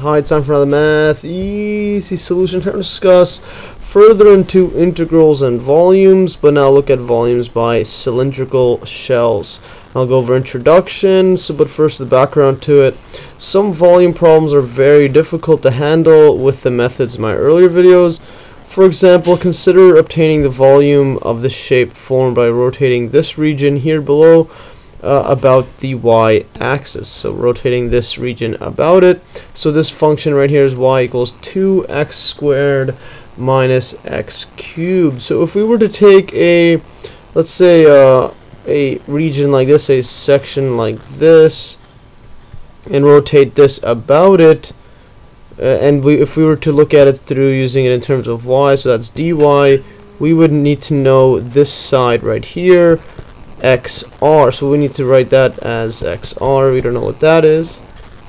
Hi, time for another Math Easy Solution. We're going to discuss further into integrals and volumes, but now look at volumes by cylindrical shells. I'll go over introduction, but first the background to it. Some volume problems are very difficult to handle with the methods in my earlier videos. For example, consider obtaining the volume of the shape formed by rotating this region here below about the y-axis. So rotating this region about it. So this function right here is y equals 2x squared minus x cubed. So if we were to take a, let's say, a region like this, a section like this, and rotate this about it, if we were to look at it through using it in terms of y, so that's dy, we would need to know this side right here, xr. So we need to write that as xr. We don't know what that is.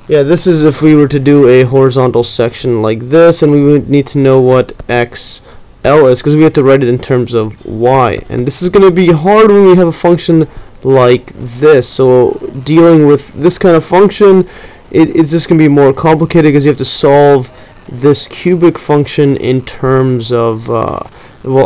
Yeah, this is if we were to do a horizontal section like this, and we would need to know what xl is, because we have to write it in terms of y. And this is going to be hard when we have a function like this. So dealing with this kind of function, it's just going to be more complicated, because you have to solve this cubic function in terms of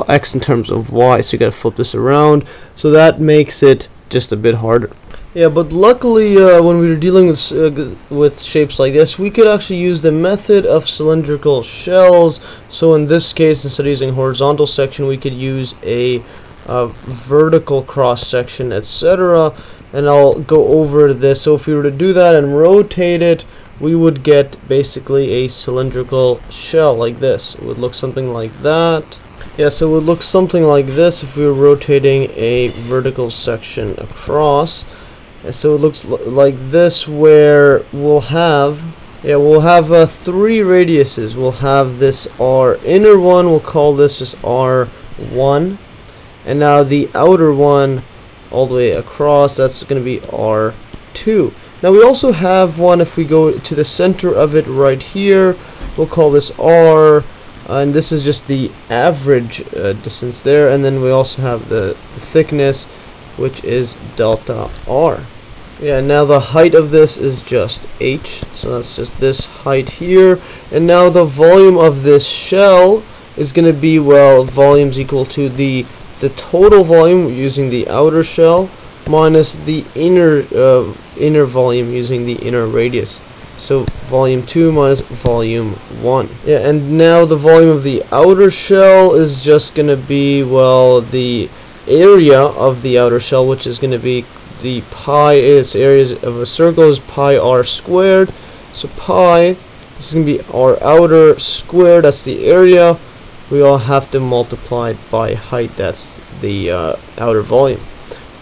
x in terms of y, so you gotta flip this around, so that makes it just a bit harder. Yeah, but luckily when we were dealing with shapes like this, we could actually use the method of cylindrical shells. So in this case, instead of using horizontal section, we could use a vertical cross section, etc. And I'll go over this. So if we were to do that and rotate it, we would get basically a cylindrical shell like this. It would look something like that. Yeah, so it would look something like this if we were rotating a vertical section across. And so it looks like this, where we'll have three radiuses. We'll have this R inner one, we'll call this just R1, and now the outer one all the way across, that's going to be R2. Now we also have one, if we go to the center of it right here, we'll call this R, and this is just the average distance there. And then we also have the thickness, which is delta R. Yeah, now the height of this is just h, so that's just this height here. And now the volume of this shell is going to be, well, volume's equal to the total volume using the outer shell minus the inner volume using the inner radius. So volume 2 minus volume 1. Yeah, and now the volume of the outer shell is just going to be, well, the area of the outer shell, which is going to be the pi, its areas of a circle is pi r squared. So pi, this is going to be r outer squared, that's the area. We all have to multiply it by height, that's the outer volume.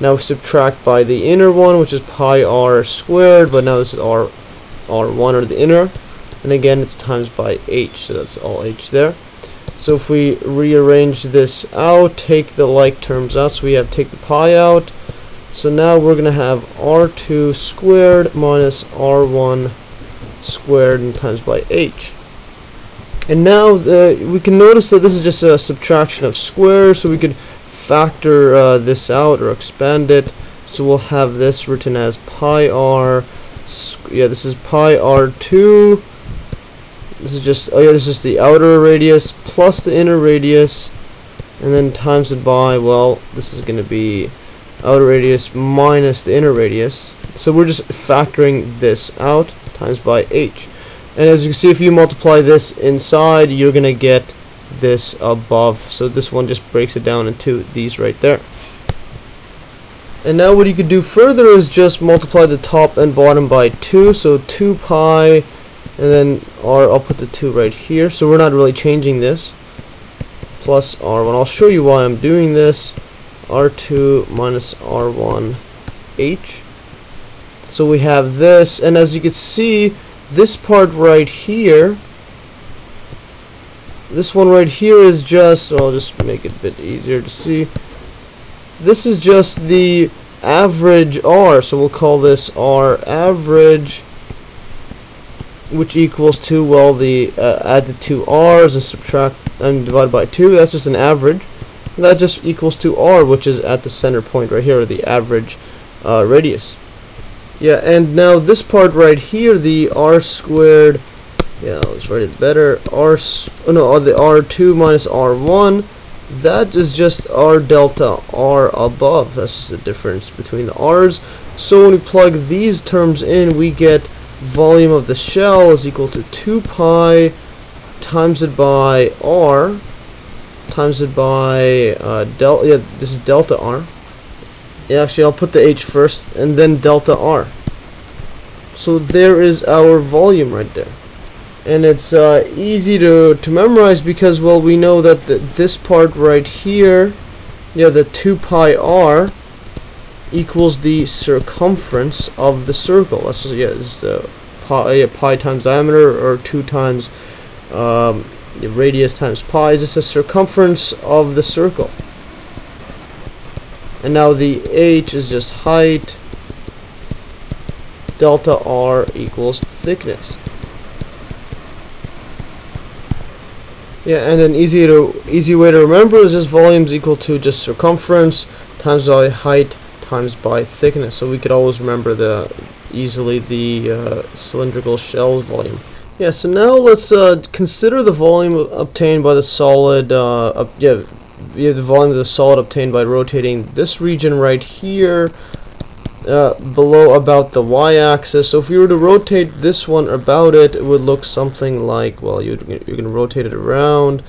Now subtract by the inner one, which is pi r squared, but now this is r1 or the inner, and again it's times by h, so that's all h there. So if we rearrange this out, take the like terms out, so we have to take the pi out. So now we're going to have r2 squared minus r1 squared and times by h. And now we can notice that this is just a subtraction of squares, so we could factor this out or expand it. So we'll have this written as pi r. Yeah, this is pi r2. This is just, oh yeah, this is the outer radius plus the inner radius, and then times it by, well, this is going to be outer radius minus the inner radius. So we're just factoring this out times by h. And as you can see, if you multiply this inside, you're going to get this above. So this one just breaks it down into these right there. And now what you could do further is just multiply the top and bottom by 2. So 2 pi, and then r, I'll put the 2 right here. So we're not really changing this. Plus r1. I'll show you why I'm doing this. r2 minus r1 h. So we have this. And as you can see, this part right here, this one right here is just, so I'll just make it a bit easier to see. This is just the average R, so we'll call this R average, which equals to, well, the add the two R's and subtract and divide by 2. That's just an average. And that just equals to R, which is at the center point right here, or the average radius. Yeah, and now this part right here, the R squared Yeah, let's write it better. R2 minus R1. That is just R delta R above. That's just the difference between the R's. So when we plug these terms in, we get volume of the shell is equal to 2 pi times it by R times it by delta. Yeah, this is delta R. Yeah, actually, I'll put the H first and then delta R. So there is our volume right there. And it's easy to memorize because, well, we know that this part right here, you know, the 2 pi r equals the circumference of the circle. That's just, yeah, it's pi times diameter, or 2 times the radius times pi. It's just the circumference of the circle. And now the h is just height, delta r equals thickness. Yeah, and an easy way to remember is just volume is equal to just circumference times by height times by thickness. So we could always remember easily the cylindrical shell volume. Yeah, so now let's consider the volume obtained by the solid. The volume of the solid obtained by rotating this region right here below about the y-axis. So if we were to rotate this one about it, it would look something like, well, you can rotate it around,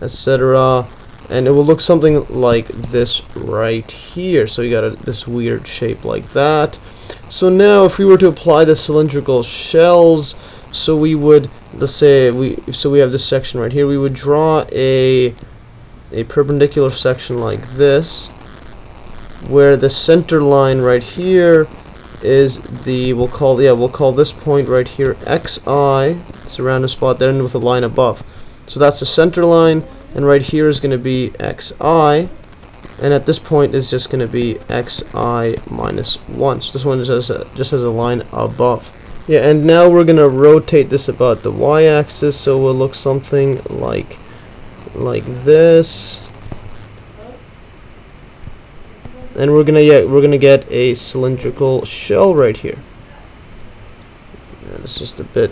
etc., and it will look something like this right here. So you got this weird shape like that. So now if we were to apply the cylindrical shells, so we would, let's say we have this section right here, we would draw a perpendicular section like this, where the center line right here is the, we'll call this point right here xi. It's around a spot there and with a line above. So that's the center line, and right here is going to be xi, and at this point is just going to be xi minus 1. So this one just has a line above. Yeah, and now we're going to rotate this about the y-axis, so it will look something like this. And we're gonna get a cylindrical shell right here. It's just a bit,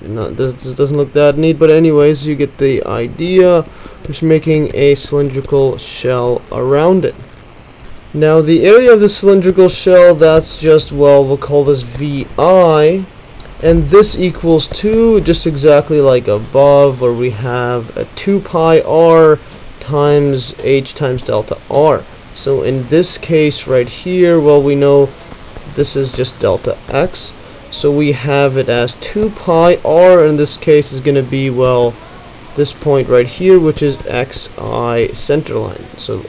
this doesn't look that neat, but anyways, you get the idea. We're just making a cylindrical shell around it. Now the area of the cylindrical shell, that's just, well, we'll call this VI, and this equals 2, just exactly like above, where we have a 2 pi r times h times delta r. So in this case right here, well, we know this is just delta x, so we have it as 2 pi r, and in this case is going to be, well, this point right here, which is xi center line. So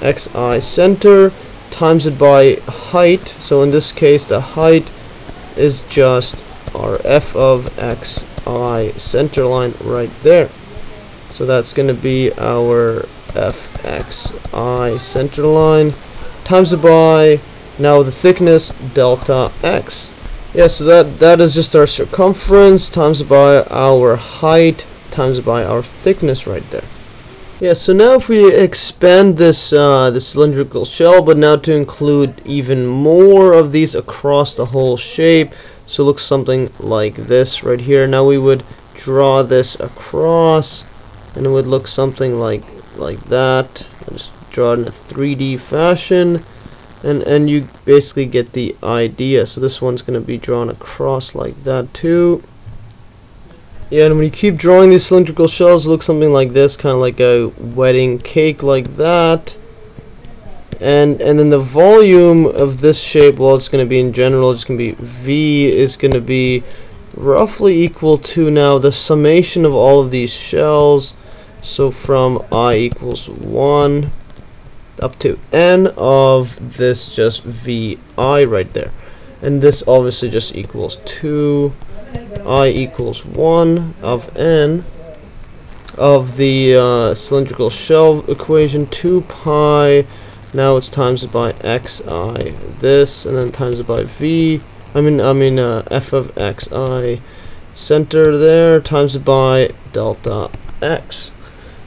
xi center times it by height, so in this case the height is just rf of xi center line right there. So that's going to be our fxi center line times by, now the thickness, delta x. Yeah, so that is just our circumference times by our height times by our thickness right there. Yeah, so now if we expand this the cylindrical shell, but now to include even more of these across the whole shape, so it looks something like this right here. Now we would draw this across, and it would look something like that. I'll just draw it in a 3D fashion, and you basically get the idea. So this one's going to be drawn across like that too. Yeah, and when you keep drawing these cylindrical shells, it looks something like this, kind of like a wedding cake like that. And then the volume of this shape, well, it's going to be, in general, it's going to be V, is going to be roughly equal to, now, the summation of all of these shells. So from I equals 1 up to n of this just VI right there. And this obviously just equals 2. I equals 1 of n of the cylindrical shell equation, 2 pi, now it's times it by xi, this, and then times it by f of xi center there, times it by delta x.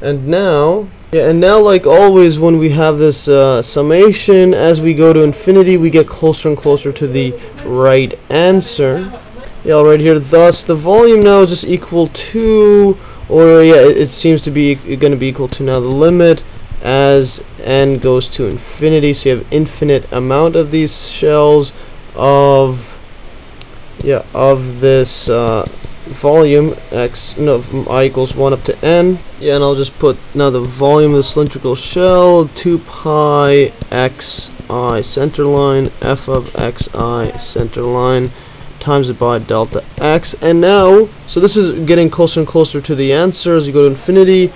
And now, yeah, and now, like always, when we have this summation, as we go to infinity, we get closer and closer to the right answer. right here. Thus, the volume now is just equal to, or yeah, it seems to be going to be equal to now the limit as n goes to infinity. So you have infinite amount of these shells of this volume x, no, from I equals 1 up to n. Yeah, and I'll just put now the volume of the cylindrical shell, 2 pi xi centerline, f of xi centerline, times it by delta x. And now, so this is getting closer and closer to the answer as you go to infinity.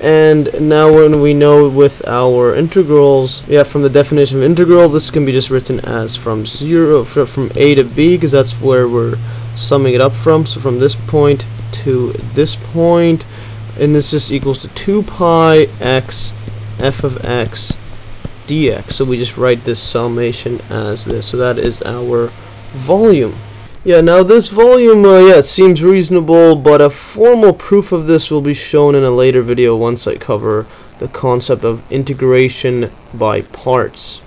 And now when we know with our integrals, yeah, from the definition of integral, this can be just written as from from a to b, because that's where we're summing it up from. So from this point to this point, and this just equals to 2 pi x f of x dx. So we just write this summation as this. So that is our volume. Yeah, now this volume, yeah, it seems reasonable, but a formal proof of this will be shown in a later video once I cover the concept of integration by parts.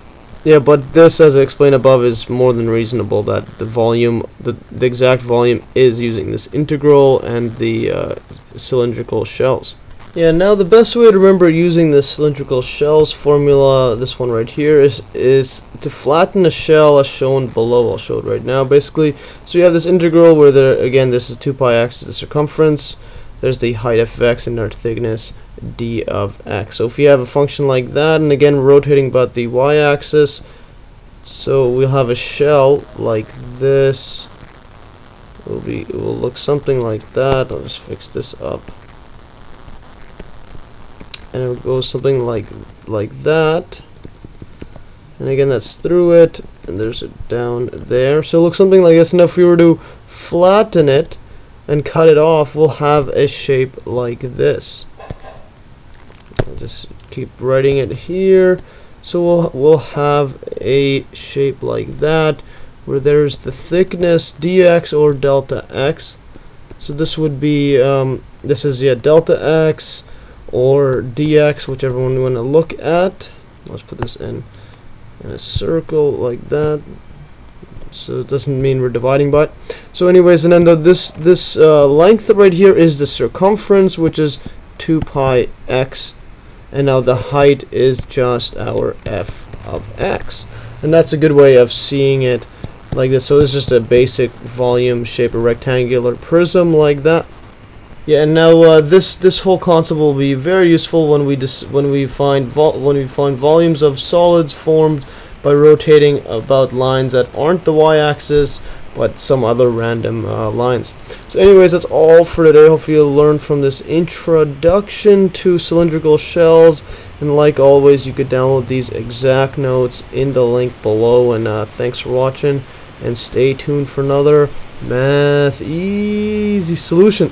Yeah, but this, as I explained above, is more than reasonable, that the volume, the exact volume is using this integral and the cylindrical shells. Yeah, now the best way to remember using the cylindrical shells formula, this one right here, is to flatten a shell as shown below. I'll show it right now. Basically, so you have this integral where, again, this is 2 pi x is the circumference, there's the height f of x, and our thickness d of x. So if you have a function like that, and again rotating about the y-axis, so we'll have a shell like this. It will look something like that. I'll just fix this up. And it would go something like that, and again that's through it, and there's it down there, so it looks something like this. Now if we were to flatten it and cut it off, we'll have a shape like this. I'll just keep writing it here, so we'll have a shape like that, where there's the thickness dx or delta x. So this would be this is, yeah, delta x or dx, whichever one we want to look at. Let's put this in a circle like that, so it doesn't mean we're dividing by it. So anyways, and then this length right here is the circumference, which is 2 pi x, and now the height is just our f of x, and that's a good way of seeing it like this. So this is just a basic volume shape, a rectangular prism like that. Yeah, and now this whole concept will be very useful when we find volumes of solids formed by rotating about lines that aren't the y-axis, but some other random lines. So anyways, that's all for today. Hopefully you'll learn from this introduction to cylindrical shells, and like always, you could download these exact notes in the link below, and thanks for watching, and stay tuned for another Math Easy Solution.